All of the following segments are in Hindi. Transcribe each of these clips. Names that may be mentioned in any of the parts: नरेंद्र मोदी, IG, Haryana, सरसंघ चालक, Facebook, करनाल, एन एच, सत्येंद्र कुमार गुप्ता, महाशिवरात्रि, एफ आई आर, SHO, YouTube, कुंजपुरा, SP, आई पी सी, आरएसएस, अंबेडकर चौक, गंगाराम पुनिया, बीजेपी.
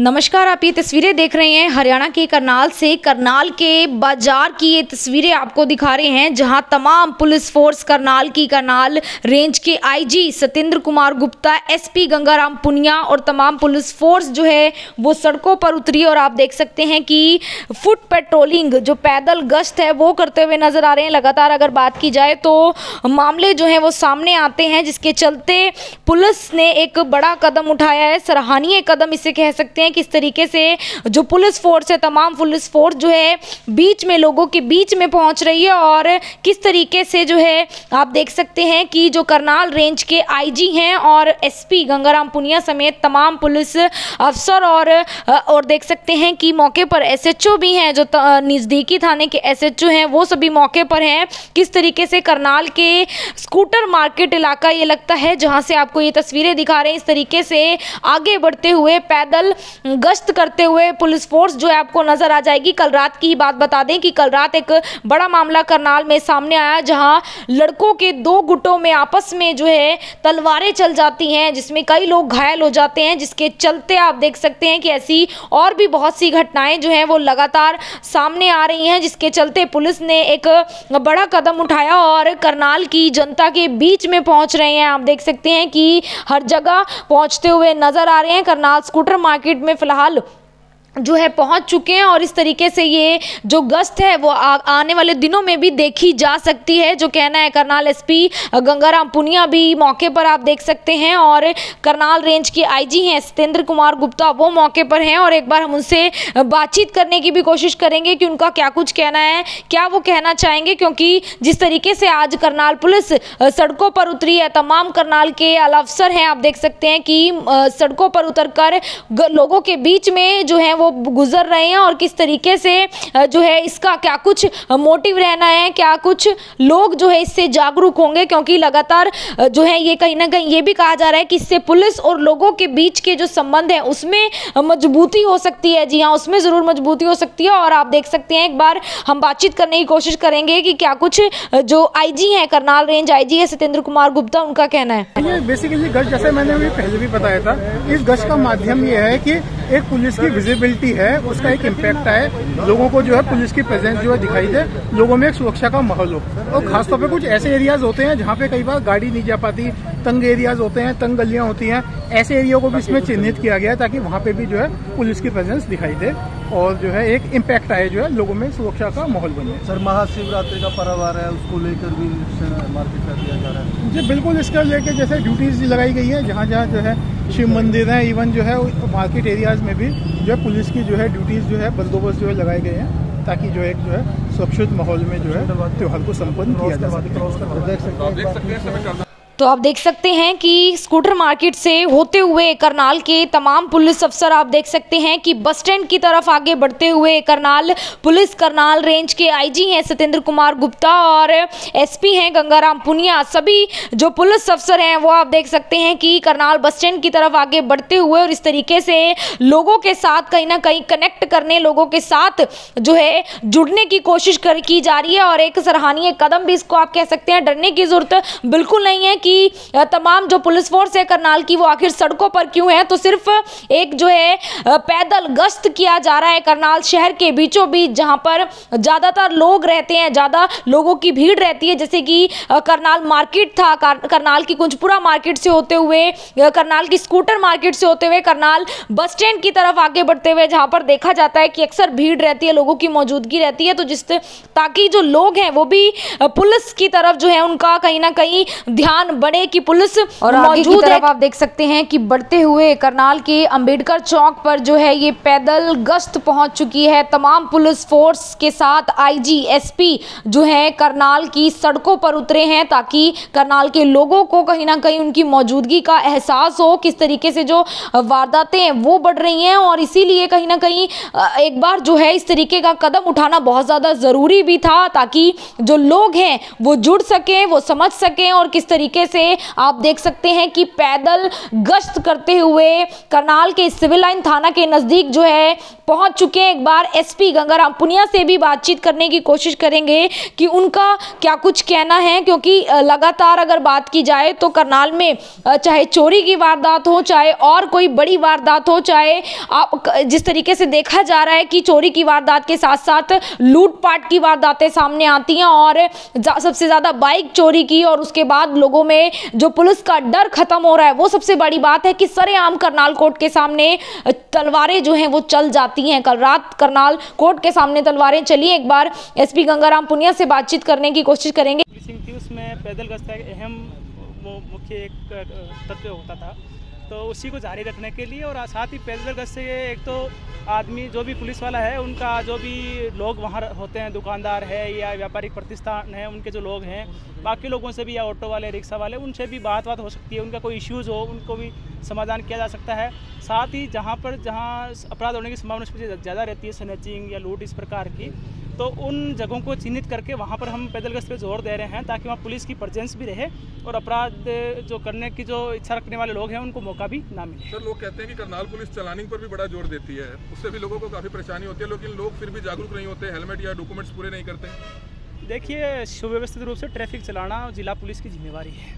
नमस्कार, आप ये तस्वीरें देख रहे हैं हरियाणा के करनाल से। करनाल के बाजार की ये तस्वीरें आपको दिखा रहे हैं, जहां तमाम पुलिस फोर्स करनाल की करनाल रेंज के आईजी सत्येंद्र कुमार गुप्ता, एसपी गंगाराम पुनिया और तमाम पुलिस फोर्स जो है वो सड़कों पर उतरी और आप देख सकते हैं कि फुट पेट्रोलिंग जो पैदल गश्त है वो करते हुए नजर आ रहे हैं। लगातार अगर बात की जाए तो मामले जो हैं वो सामने आते हैं, जिसके चलते पुलिस ने एक बड़ा कदम उठाया है, सराहनीय कदम इसे कह सकते हैं। किस तरीके से जो पुलिस फोर्स है, तमाम पुलिस फोर्स जो है बीच में, लोगों के बीच में पहुंच रही है और किस तरीके से जो है आप देख सकते हैं कि जो करनाल रेंज के आईजी हैं और एसपी गंगाराम पुनिया समेत तमाम पुलिस अफसर और देख सकते हैं कि मौके पर एसएचओ भी हैं, जो नज़दीकी थाने के एसएचओ हैं वो सभी मौके पर हैं। किस तरीके से करनाल के स्कूटर मार्केट इलाका ये लगता है, जहाँ से आपको ये तस्वीरें दिखा रहे हैं। इस तरीके से आगे बढ़ते हुए पैदल गश्त करते हुए पुलिस फोर्स जो है आपको नजर आ जाएगी। कल रात की ही बात बता दें कि कल रात एक बड़ा मामला करनाल में सामने आया, जहां लड़कों के दो गुटों में आपस में जो है तलवारें चल जाती हैं, जिसमें कई लोग घायल हो जाते हैं, जिसके चलते आप देख सकते हैं कि ऐसी और भी बहुत सी घटनाएं जो हैं वो लगातार सामने आ रही हैं, जिसके चलते पुलिस ने एक बड़ा कदम उठाया और करनाल की जनता के बीच में पहुंच रहे हैं। आप देख सकते हैं कि हर जगह पहुंचते हुए नजर आ रहे हैं। करनाल स्कूटर मार्केट में फिलहाल जो है पहुंच चुके हैं और इस तरीके से ये जो गश्त है वो आने वाले दिनों में भी देखी जा सकती है। जो कहना है करनाल एसपी गंगाराम पुनिया भी मौके पर आप देख सकते हैं और करनाल रेंज के आईजी हैं सत्येंद्र कुमार गुप्ता, वो मौके पर हैं और एक बार हम उनसे बातचीत करने की भी कोशिश करेंगे कि उनका क्या कुछ कहना है, क्या वो कहना चाहेंगे, क्योंकि जिस तरीके से आज करनाल पुलिस सड़कों पर उतरी है, तमाम करनाल के आला अफसर हैं, आप देख सकते हैं कि सड़कों पर उतर कर लोगों के बीच में जो है वो गुजर रहे हैं और किस तरीके से जो है इसका क्या कुछ मोटिव रहना है, क्या कुछ लोग जो है इससे जागरूक होंगे, क्योंकि लगातार जो है ये कहीं ना कहीं ये भी कहा जा रहा है कि इससे पुलिस और लोगों के बीच के जो संबंध है उसमें मजबूती हो सकती है। जी हाँ, उसमें ज़रूर मजबूती हो सकती है और आप देख सकते हैं एक बार हम बातचीत करने की कोशिश करेंगे कि क्या कुछ जो आईजी हैं करनाल रेंज आईजी है सत्येंद्र कुमार गुप्ता, उनका कहना है। बेसिकली गश्त, जैसे मैंने पहले भी बताया था, इस गश्त का माध्यम यह है कि एक पुलिस की विजिबिलिटी है, उसका एक इम्पैक्ट आए, लोगों को जो है पुलिस की प्रेजेंस जो है दिखाई दे, लोगों में एक सुरक्षा का माहौल हो। और खासतौर पे कुछ ऐसे एरियाज होते हैं जहाँ पे कई बार गाड़ी नहीं जा पाती, तंग एरियाज होते हैं, तंग गलियां होती हैं, ऐसे एरिया को भी इसमें चिन्हित किया गया है ताकि वहाँ पे भी जो है पुलिस की प्रेजेंस दिखाई दे और जो है एक इम्पैक्ट आए, जो है लोगों में सुरक्षा का माहौल बने। सर, महाशिवरात्रि का पर्व आ रहा है, उसको लेकर भी मार्केट कर दिया जा रहा है। जी बिल्कुल, इसका लेकर जैसे ड्यूटीज लगाई गई है, जहाँ जहाँ जो है शिव मंदिर है, इवन जो है मार्केट एरियाज में भी जो है पुलिस की जो है ड्यूटीज जो है बंदोबस्त जो है लगाए गए हैं ताकि जो एक जो है सुरक्षित माहौल में जो है त्योहार को संपन्न किया जा सके। तो आप देख सकते हैं कि स्कूटर मार्केट से होते हुए करनाल के तमाम पुलिस अफसर आप देख सकते हैं कि बस स्टैंड की तरफ आगे बढ़ते हुए करनाल पुलिस, करनाल रेंज के आईजी हैं सत्येंद्र कुमार गुप्ता और एसपी हैं गंगाराम पुनिया, सभी जो पुलिस अफसर हैं वो आप देख सकते हैं कि करनाल बस स्टैंड की तरफ आगे बढ़ते हुए और इस तरीके से लोगों के साथ कहीं ना कहीं कनेक्ट करने, लोगों के साथ जो है जुड़ने की कोशिश की जा रही है और एक सराहनीय कदम भी इसको आप कह सकते हैं। डरने की जरूरत बिल्कुल नहीं है कि तमाम जो पुलिस फोर्स है करनाल की वो आखिर सड़कों पर क्यों है, तो सिर्फ एक जो है पैदल गश्त किया जा रहा है करनाल शहर के बीचों बीच, जहां पर ज्यादातर लोग रहते हैं, ज्यादा लोगों की भीड़ रहती है। जैसे कि करनाल मार्केट था, करनाल की कुंजपुरा मार्केट से होते हुए, करनाल की स्कूटर मार्केट से होते हुए करनाल बस स्टैंड की तरफ आगे बढ़ते हुए, जहां पर देखा जाता है कि अक्सर भीड़ रहती है, लोगों की मौजूदगी रहती है, तो जिस ताकि जो लोग हैं वो भी पुलिस की तरफ जो है उनका कहीं ना कहीं ध्यान बड़े की पुलिस और मौजूद है। आप देख सकते हैं कि बढ़ते हुए करनाल के अंबेडकर चौक पर जो है ये पैदल गश्त पहुंच चुकी है, तमाम पुलिस फोर्स के साथ आईजी एसपी जो है करनाल की सड़कों पर उतरे हैं ताकि करनाल के लोगों को कहीं ना कहीं उनकी मौजूदगी का एहसास हो। किस तरीके से जो वारदातें हैं वो बढ़ रही हैं और इसीलिए कहीं ना कहीं एक बार जो है इस तरीके का कदम उठाना बहुत ज़्यादा ज़रूरी भी था ताकि जो लोग हैं वो जुड़ सकें, वो समझ सकें और किस तरीके से आप देख सकते हैं कि पैदल गश्त करते हुए करनाल के सिविल लाइन थाना के नज़दीक जो है पहुंच चुके हैं। एक बार एसपी गंगाराम पुनिया से भी बातचीत करने की कोशिश करेंगे कि उनका क्या कुछ कहना है, क्योंकि लगातार अगर बात की जाए तो करनाल में चाहे चोरी की वारदात हो, चाहे और कोई बड़ी वारदात हो, चाहे आप जिस तरीके से देखा जा रहा है कि चोरी की वारदात के साथ साथ लूटपाट की वारदातें सामने आती हैं और सबसे ज़्यादा बाइक चोरी की और उसके बाद लोगों में जो पुलिस का डर खत्म हो रहा है वो सबसे बड़ी बात है कि सरेआम करनाल कोर्ट के सामने तलवारें जो हैं वो चल जाती हैं। कल रात करनाल कोर्ट के सामने तलवारें चली। एक बार एसपी गंगाराम पुनिया से बातचीत करने की कोशिश करेंगे। में पैदल गश्त अहम वो मुख्य एक तत्व होता था, तो उसी को जारी रखने के लिए और साथ ही पैदल गश्त से एक तो आदमी जो भी पुलिस वाला है उनका जो भी लोग वहाँ होते हैं, दुकानदार है या व्यापारिक प्रतिष्ठान है, उनके जो लोग हैं बाकी लोगों से भी या ऑटो वाले रिक्शा वाले उनसे भी बात हो सकती है, उनका कोई इश्यूज़ हो उनको भी समाधान किया जा सकता है। साथ ही जहाँ अपराध होने की संभावना उसमें ज़्यादा रहती है, स्नैचिंग या लूट इस प्रकार की, तो उन जगहों को चिन्हित करके वहाँ पर हम पैदल गश्त पे जोर दे रहे हैं ताकि वहाँ पुलिस की प्रेजेंस भी रहे और अपराध जो करने की जो इच्छा रखने वाले लोग हैं उनको मौका भी ना मिले। सर, लोग कहते हैं कि करनाल पुलिस चलानिंग पर भी बड़ा जोर देती है, उससे भी लोगों को काफ़ी परेशानी होती है, लेकिन लोग फिर भी जागरूक नहीं होते, हेलमेट या डॉक्यूमेंट्स पूरे नहीं करते। देखिए, सुव्यवस्थित रूप से ट्रैफिक चलाना जिला पुलिस की जिम्मेवारी है,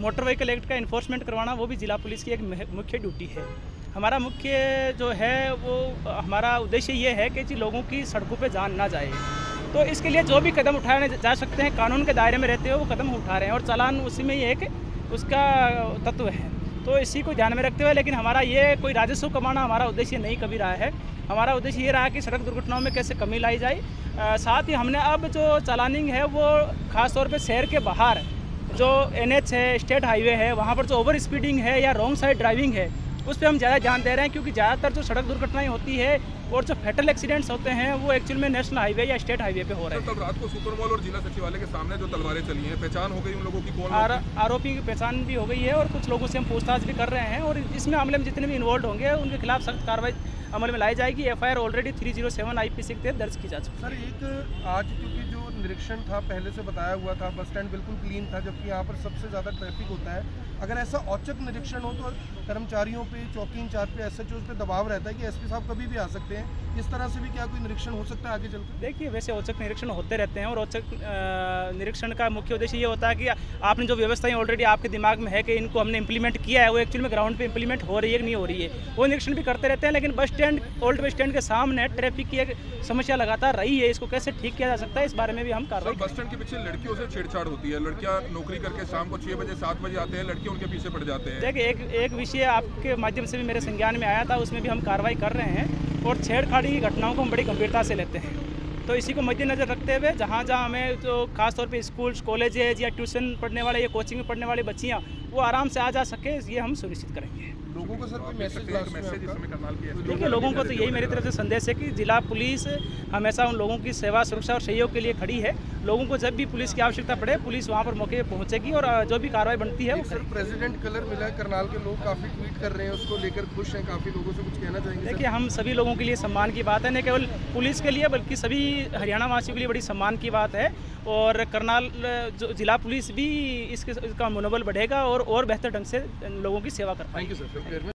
मोटर व्हीकल एक्ट का इन्फोर्समेंट करवाना वो भी जिला पुलिस की एक मुख्य ड्यूटी है। हमारा मुख्य जो है वो हमारा उद्देश्य ये है कि जी लोगों की सड़कों पे जान ना जाए, तो इसके लिए जो भी कदम उठाए जा सकते हैं कानून के दायरे में रहते हुए वो कदम उठा रहे हैं और चालान उसी में ही एक उसका तत्व है, तो इसी को ध्यान में रखते हुए। लेकिन हमारा ये कोई राजस्व कमाना हमारा उद्देश्य नहीं कभी रहा है, हमारा उद्देश्य ये रहा कि सड़क दुर्घटनाओं में कैसे कमी लाई जाए। साथ ही हमने अब जो चालानिंग है वो ख़ासतौर पर शहर के बाहर जो NH है, स्टेट हाईवे है, वहाँ पर जो ओवर स्पीडिंग है या रॉन्ग साइड ड्राइविंग है उस पर हम ज़्यादा ध्यान दे रहे हैं, क्योंकि ज़्यादातर जो सड़क दुर्घटनाएं होती है और जो फेटल एक्सीडेंट्स होते हैं वो एक्चुअल में नेशनल हाईवे या स्टेट हाईवे पे हो रहे हैं। तब रात को सुपर मॉल और जिला सचिवालय के सामने जो तलवारें चली हैं, पहचान हो गई उन लोगों की, कौन आरोपी की पहचान भी हो गई है और कुछ लोगों से हम पूछताछ भी कर रहे हैं और इसमें मामले में जितने भी इन्वॉल्व होंगे उनके खिलाफ सख्त कार्रवाई अमल में लाई जाएगी। FIR ऑलरेडी 307 IPC के तहत दर्ज की जा चुकी है। सर, एक आज क्योंकि जो निरीक्षण था पहले से बताया हुआ था, बस स्टैंड बिल्कुल क्लीन था, जबकि यहाँ पर सबसे ज़्यादा ट्रैफिक होता है। अगर ऐसा औचक निरीक्षण हो तो कर्मचारियों पे, चौकी इंचार्ज पे, SHOs पे दबाव रहता है कि एसपी साहब कभी भी आ सकते हैं, इस तरह से भी क्या कोई निरीक्षण हो सकता है आगे चलकर? देखिए, वैसे औचक निरीक्षण होते रहते हैं और औचक निरीक्षण का मुख्य उद्देश्य ये होता है कि आपने जो व्यवस्थाएं ऑलरेडी आपके दिमाग में है कि इनको हमने इम्प्लीमेंट किया है वो एक्चुअल में ग्राउंड पर इम्प्लीमेंट हो रही है कि नहीं हो रही है, वो निरीक्षण भी करते रहते हैं। लेकिन bus stand, old bus stand के सामने ट्रैफिक की एक समस्या लगातार रही है, इसको कैसे ठीक किया जा सकता है इस बारे में भी हम कार्रवाई। बस स्टैंड के पीछे लड़कियों से छेड़छाड़ होती है, लड़कियां नौकरी करके शाम को 6 बजे 7 बजे आते हैं, लड़कियों के पीछे पड़ जाते हैं। देखिए, एक विषय आपके माध्यम से भी मेरे संज्ञान में आया था, उसमें भी हम कार्रवाई कर रहे हैं और छेड़छाड़ी की घटनाओं को हम बड़ी गंभीरता से लेते हैं, तो इसी को मद्देनजर रखते हुए जहाँ जहाँ हमें जो खासतौर पर स्कूल्स, कॉलेजेज या ट्यूशन पढ़ने वाले या कोचिंग में पढ़ने वाली बच्चियाँ वो आराम से आ जा सके, ये हम सुनिश्चित करेंगे। लोगों को सर मैसेज देखिए, लोगों को तो यही मेरी तरफ से संदेश है कि जिला पुलिस हमेशा उन लोगों की सेवा, सुरक्षा और सहयोग के लिए खड़ी है। लोगों को जब भी पुलिस की आवश्यकता पड़े पुलिस वहां पर मौके पर पहुंचेगी और जो भी कार्रवाई बनती है। सर, प्रेसिडेंट कलर मिला करनाल के लोग काफ़ी ट्वीट कर रहे हैं, उसको लेकर खुश हैं, काफ़ी लोगों से कुछ कहना चाहिए? देखिए, हम सभी लोगों के लिए सम्मान की बात है, न केवल पुलिस के लिए बल्कि सभी हरियाणा वासियों के लिए बड़ी सम्मान की बात है और करनाल जो जिला पुलिस भी इसका मनोबल बढ़ेगा और बेहतर ढंग से लोगों की सेवा कर पाएगी।